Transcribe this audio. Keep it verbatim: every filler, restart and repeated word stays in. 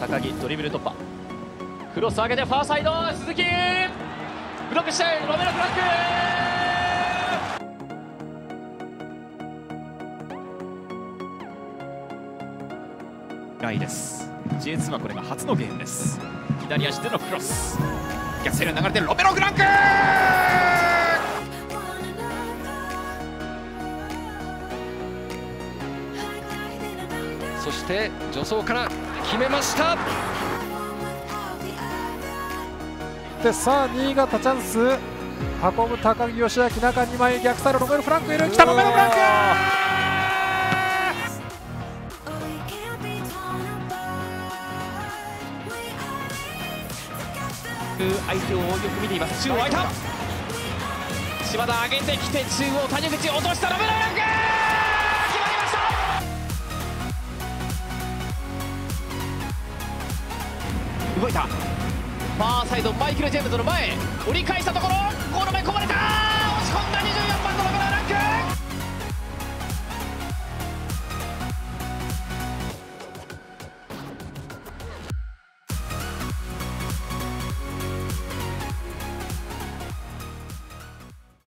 高木、ドリブル突破、クロス上げてファーサイド、鈴木ブロックしてロメロブロック。ジェイツー はこれが初のゲームです。左足でのクロス、逆サイドに流れてロメロフランク、そして助走から決めました。でさあ新潟チャンス、運ぶ高木義明、中にまい、逆サイドロメロフランクいる、来たロメロフランク、相手をよく見ています。中央空いた、柴田上げてきて中央谷口落とした、ロメロフランク決まりました。動いたファーサイド、マイケル・ジェームズの前折り返したところ、ゴール前こぼれた。